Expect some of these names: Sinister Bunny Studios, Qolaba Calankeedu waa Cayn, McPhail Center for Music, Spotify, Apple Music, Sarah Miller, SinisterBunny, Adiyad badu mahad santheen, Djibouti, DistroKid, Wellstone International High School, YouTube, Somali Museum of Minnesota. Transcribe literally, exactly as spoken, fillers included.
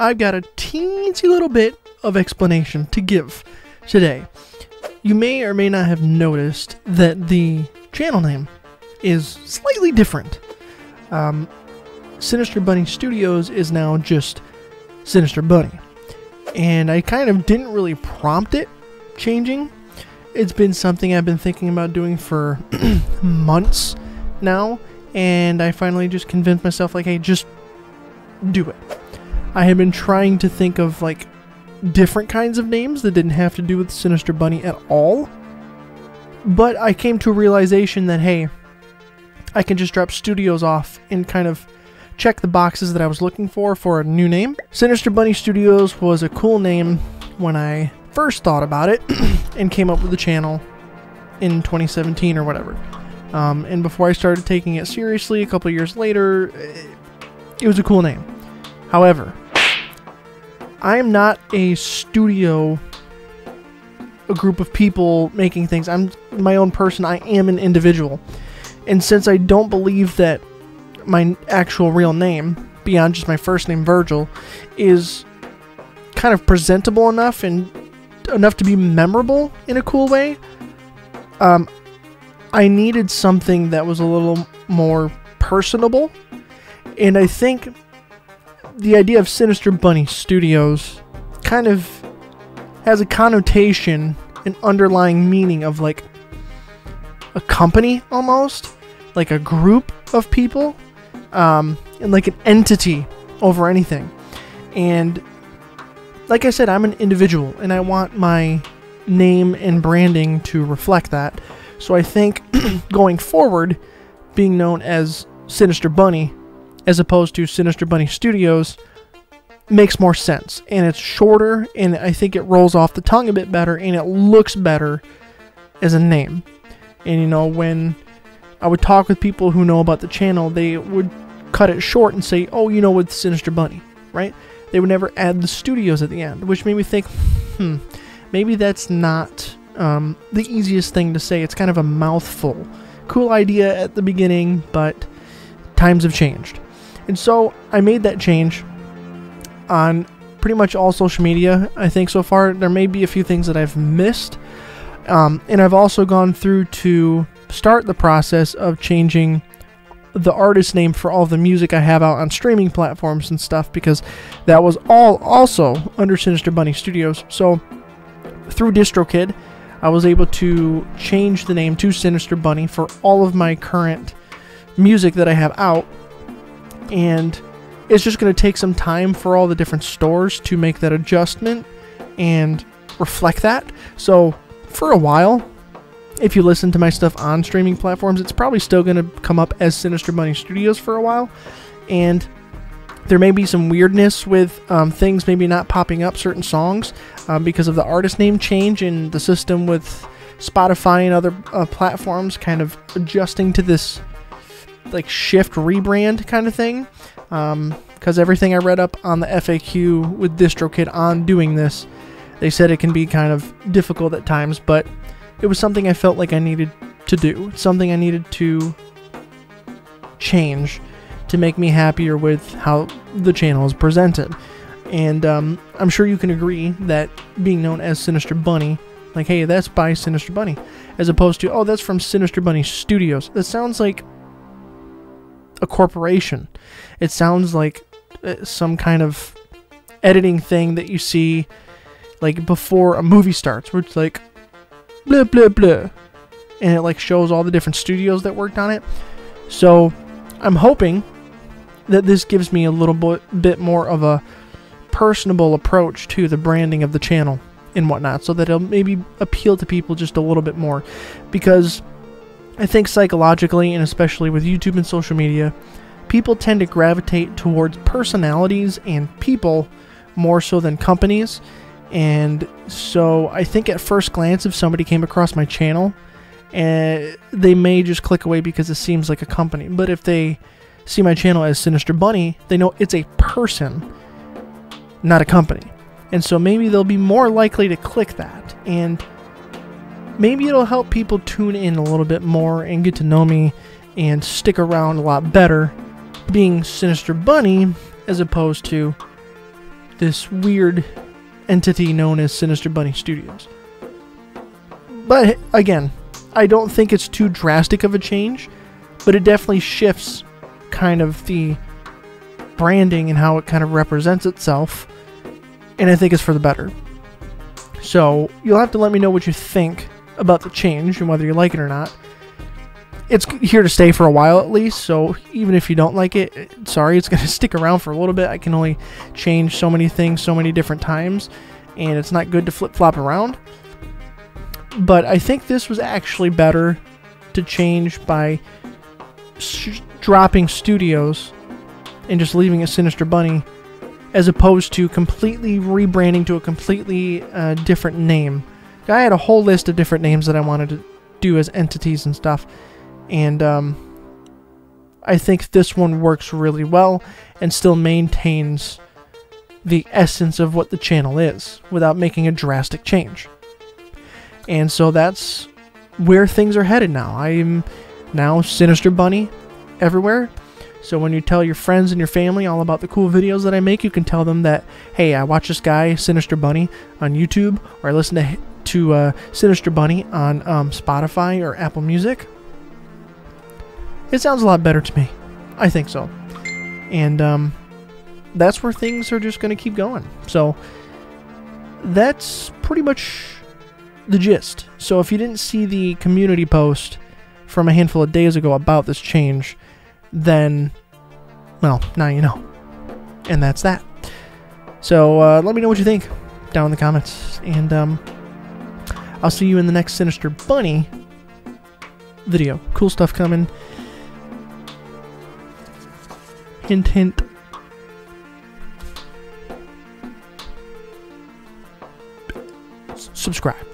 I've got a teensy little bit of explanation to give today. You may or may not have noticed that the channel name is slightly different. Um, Sinister Bunny Studios is now just Sinister Bunny. And I kind of didn't really prompt it changing. It's been something I've been thinking about doing for months now. And I finally just convinced myself, like, hey, just do it. I had been trying to think of, like, different kinds of names that didn't have to do with Sinister Bunny at all. But I came to a realization that, hey, I can just drop Studios off and kind of check the boxes that I was looking for for a new name. Sinister Bunny Studios was a cool name when I first thought about it and came up with the channel in twenty seventeen or whatever. Um, and before I started taking it seriously a couple years later, it was a cool name. However, I am not a studio, a group of people making things. I'm my own person. I am an individual. And since I don't believe that my actual real name, beyond just my first name, Virgil, is kind of presentable enough and enough to be memorable in a cool way, um, I needed something that was a little more personable. And I think the idea of Sinister Bunny Studios kind of has a connotation, an underlying meaning of, like, a company almost, like a group of people, um, and like an entity over anything. And like I said, I'm an individual and I want my name and branding to reflect that. So I think going forward, being known as Sinister Bunny as opposed to Sinister Bunny Studios makes more sense, and it's shorter, and I think it rolls off the tongue a bit better, and it looks better as a name. And, you know, when I would talk with people who know about the channel, they would cut it short and say, oh, you know, with Sinister Bunny, right? They would never add the Studios at the end, which made me think, hmm, maybe that's not um, the easiest thing to say. It's kind of a mouthful. Cool idea at the beginning, but times have changed. And so I made that change on pretty much all social media, I think, so far. There may be a few things that I've missed. Um, and I've also gone through to start the process of changing the artist name for all the music I have out on streaming platforms and stuff, because that was all also under Sinister Bunny Studios. So through DistroKid, I was able to change the name to Sinister Bunny for all of my current music that I have out. And it's just going to take some time for all the different stores to make that adjustment and reflect that. So for a while, if you listen to my stuff on streaming platforms, it's probably still going to come up as Sinister Bunny Studios for a while, and there may be some weirdness with um, things maybe not popping up, certain songs, um, because of the artist name change and the system with Spotify and other uh, platforms kind of adjusting to this, like, shift rebrand kind of thing, because um, everything I read up on the F A Q with DistroKid on doing this, they said it can be kind of difficult at times, but it was something I felt like I needed to do. Something I needed to change to make me happier with how the channel is presented. And um, I'm sure you can agree that being known as Sinister Bunny, like, hey, that's by Sinister Bunny, as opposed to, oh, that's from Sinister Bunny Studios. That sounds like a corporation. It sounds like some kind of editing thing that you see, like, before a movie starts, where it's like, blah, blah, blah. And it, like, shows all the different studios that worked on it. So I'm hoping that this gives me a little bit, bit more of a personable approach to the branding of the channel and whatnot, so that it'll maybe appeal to people just a little bit more. Because I think psychologically, and especially with YouTube and social media, people tend to gravitate towards personalities and people more so than companies. And so I think at first glance, if somebody came across my channel, uh, they may just click away because it seems like a company. But if they see my channel as Sinister Bunny, they know it's a person, not a company. And so maybe they'll be more likely to click that. And maybe it'll help people tune in a little bit more and get to know me and stick around a lot better being Sinister Bunny as opposed to this weird entity known as Sinister Bunny Studios. But again, I don't think it's too drastic of a change, but it definitely shifts kind of the branding and how it kind of represents itself, and I think it's for the better. So you'll have to let me know what you think about the change and whether you like it or not. It's here to stay for a while at least, so even if you don't like it, sorry, it's going to stick around for a little bit. I can only change so many things so many different times, and it's not good to flip-flop around. But I think this was actually better to change by sh dropping Studios and just leaving a Sinister Bunny, as opposed to completely rebranding to a completely uh, different name. I had a whole list of different names that I wanted to do as entities and stuff, and um, I think this one works really well and still maintains the essence of what the channel is without making a drastic change. And so that's where things are headed now. I'm now Sinister Bunny everywhere. So when you tell your friends and your family all about the cool videos that I make, you can tell them that, hey, I watch this guy, Sinister Bunny, on YouTube, or I listen to, to uh, Sinister Bunny on um, Spotify or Apple Music. It sounds a lot better to me. I think so. And um, that's where things are just going to keep going. So that's pretty much the gist. So if you didn't see the community post from a handful of days ago about this change, then, well, now you know. And that's that. So uh, let me know what you think down in the comments. And um, I'll see you in the next Sinister Bunny video. Cool stuff coming. Hint, hint. S- subscribe.